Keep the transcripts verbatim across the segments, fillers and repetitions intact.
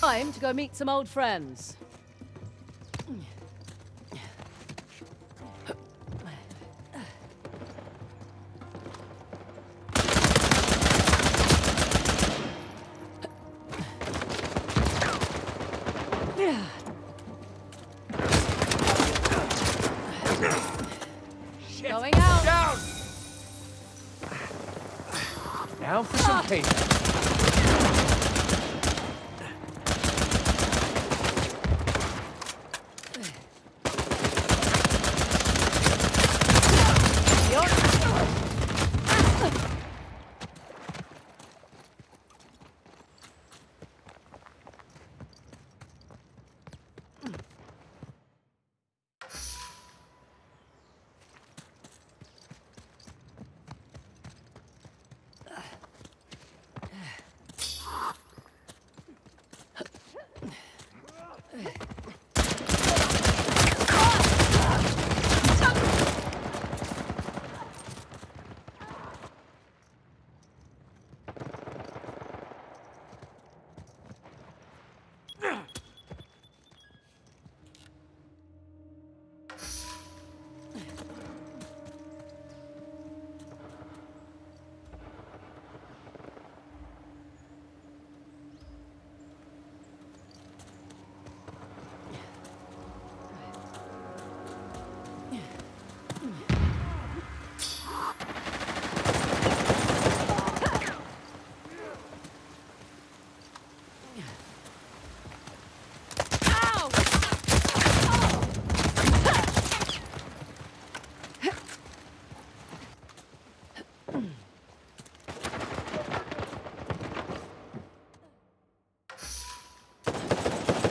Time to go meet some old friends. Going out. Down. Now for some paper.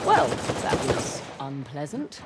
Well, that was unpleasant.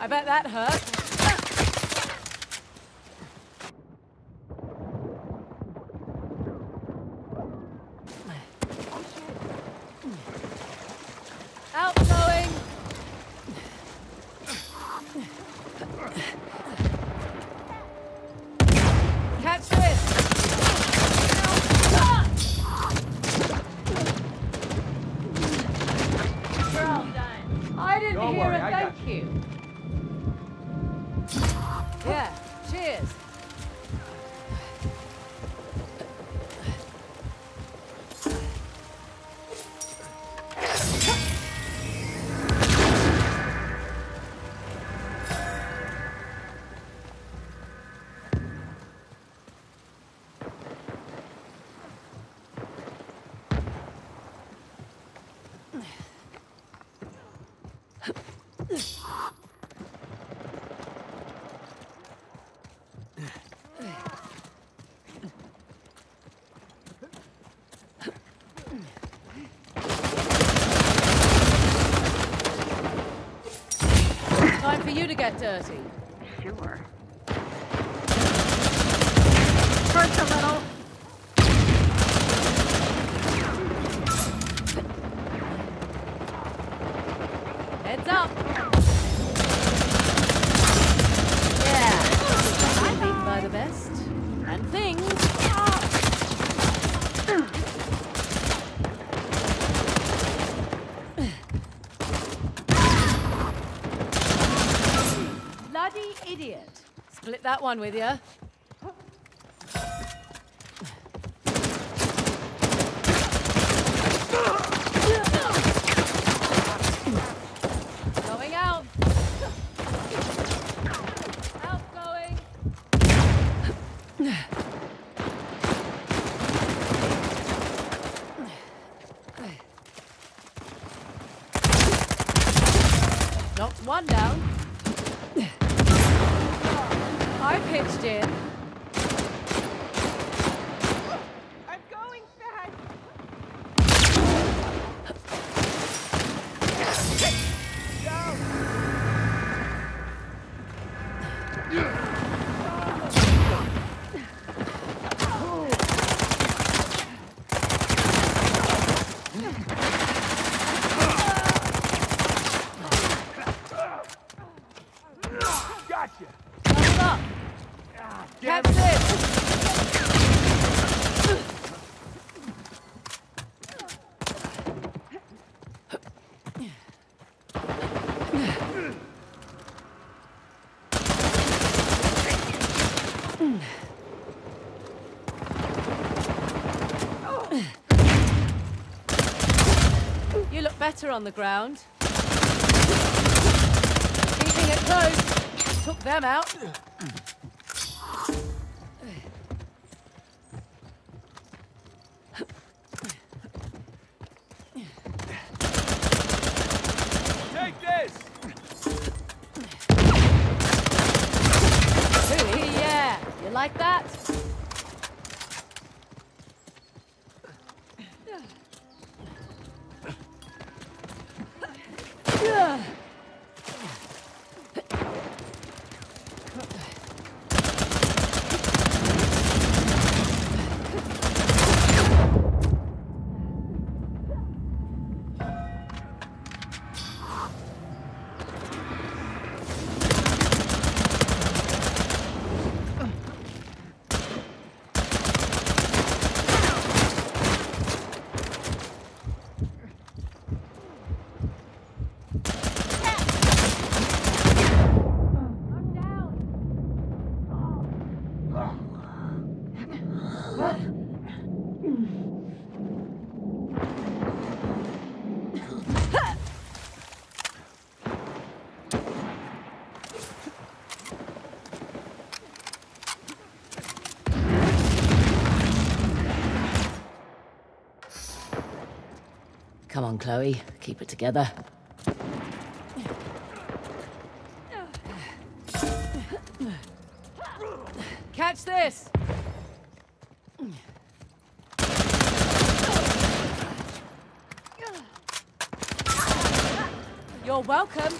I bet that hurt. Outgoing. Catch this. Girl, I didn't Don't hear worry, a thank you. you. Yeah, cheers. Time for you to get dirty. Sure. First a little. Heads up. Yeah. I think by the best. And things. Idiot. Split that one with you. Going out. Outgoing. on now. I pitched in. I'm going fast. Go. You look better on the ground. Keeping it close. Took them out. Take this! Ooh, yeah! You like that? Come on, Chloe. Keep it together. Catch this! You're welcome.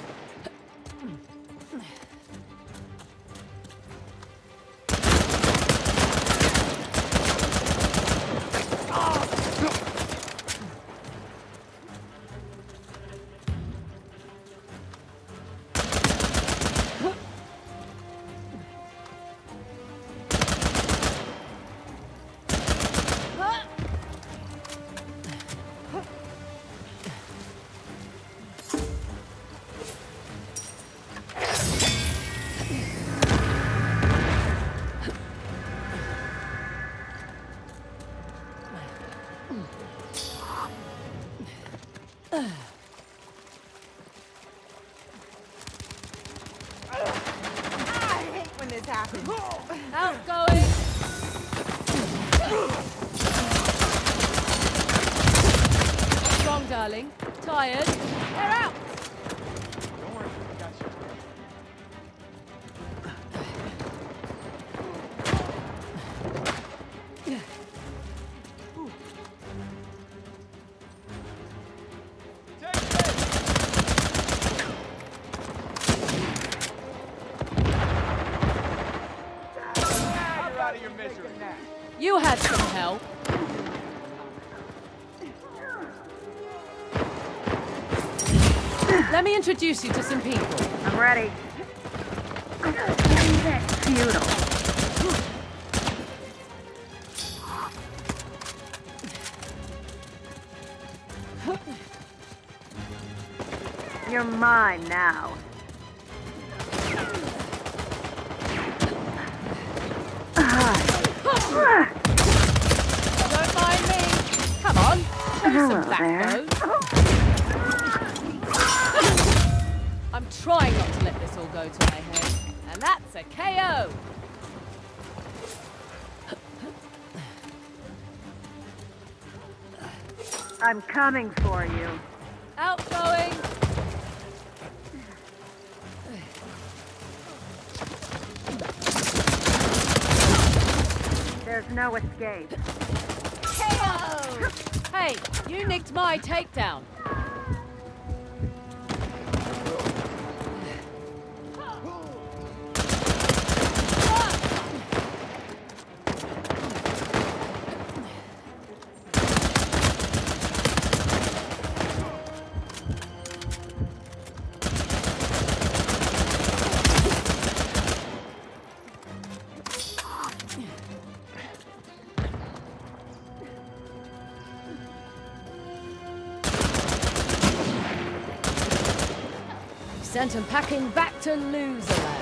Outgoing! Strong, darling. Tired. They're out! Don't worry, I got you. Take this! Ah, you're out of your misery. You had some help. Let me introduce you to some people. I'm ready. Isn't that futile? You're mine now. Don't mind me. Come on, show some backbone. I'm trying not to let this all go to my head. And that's a K O. I'm coming for you. Outgoing. There's no escape. K O! Hey, you nicked my takedown. Sent him packing back to loser.